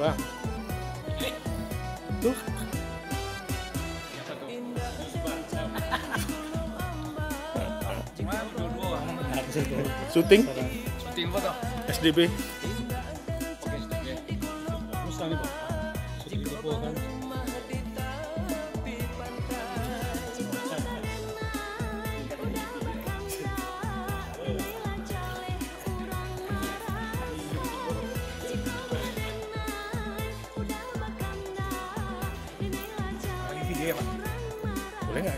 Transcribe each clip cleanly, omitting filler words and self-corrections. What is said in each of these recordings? Wah. Tuh. Syuting. Syuting foto. SDB. Oke, SDB. Terus tadi, Pak. Syuting foto kan. Iya, Pak. Boleh nggak?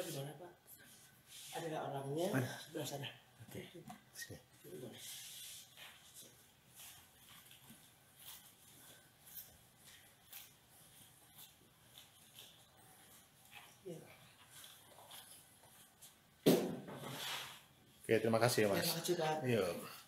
Di mana, Pak? Ada orangnya sebelah sana. Oke. Oke, terima kasih, Mas. Terima kasih, Pak. Iya.